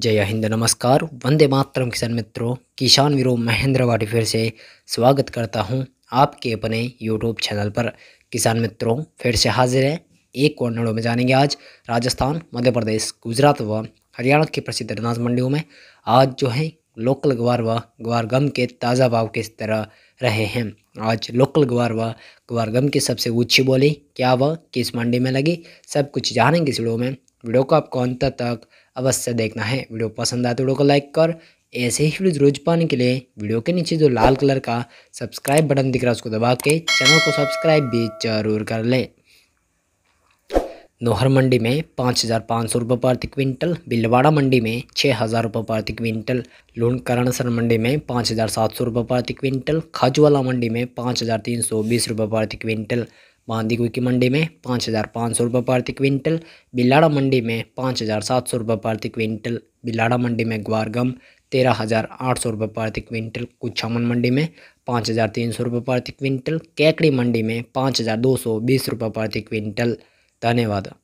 जय हिंद। नमस्कार, वंदे मातरम। किसान मित्रों, किसान वीरों, महेंद्र भाटी फिर से स्वागत करता हूं आपके अपने यूट्यूब चैनल पर। किसान मित्रों, फिर से हाजिर हैं एक और नड़ों में। जानेंगे आज राजस्थान, मध्य प्रदेश, गुजरात व हरियाणा की प्रसिद्ध अनाज मंडियों में आज जो है लोकल ग्वार व ग्वार गम के ताज़ा भाव किस तरह रहे हैं। आज लोकल ग्वार व ग्वार गम की सबसे ऊँची बोली क्या व किस मंडी में लगी, सब कुछ जानेंगे इस वीडियो में। वीडियो को आपको अंत तक अवश्य देखना है। वीडियो पसंद आए तो वीडियो को लाइक कर ऐसे ही वीडियो रोज पाने के लिए वीडियो के नीचे जो लाल कलर का सब्सक्राइब बटन दिख रहा है उसको दबा के चैनल को सब्सक्राइब भी जरूर कर लें। नोहर मंडी में 5,500 रुपये प्रति क्विंटल, बिलवाड़ा मंडी में 6,000 रुपये प्रति क्विंटल, लूनकरणसर मंडी में 5,700 रुपये प्रति क्विंटल, खाजूवाला मंडी में 5,320 रुपये प्रति क्विंटल, बाँधी की मंडी में 5,500 रुपये प्रति क्विंटल, बिलवाड़ा मंडी में 5,700 रुपये प्रति क्विंटल, बिलवाड़ा मंडी में ग्वार गम 13,800 रुपये प्रति क्विंटल, कुचामन मंडी में 5,300 रुपये प्रति क्विंटल, केकड़ी मंडी में 5,220 रुपये प्रति क्विंटल। धन्यवाद।